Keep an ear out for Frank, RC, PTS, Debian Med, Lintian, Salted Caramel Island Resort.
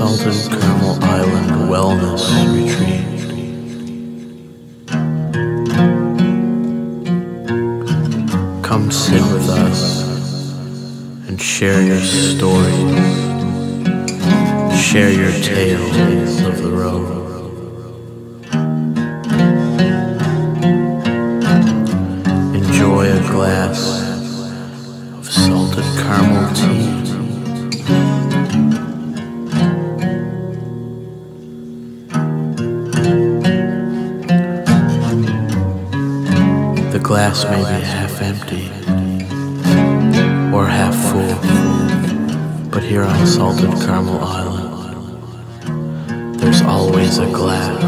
Salted Caramel Island Wellness Retreat. Come sit with us and share your stories, share your tales of the road. Enjoy a glass of salted caramel tea. The glass may be half empty or half full, but here on Salted Caramel Island, there's always a glass.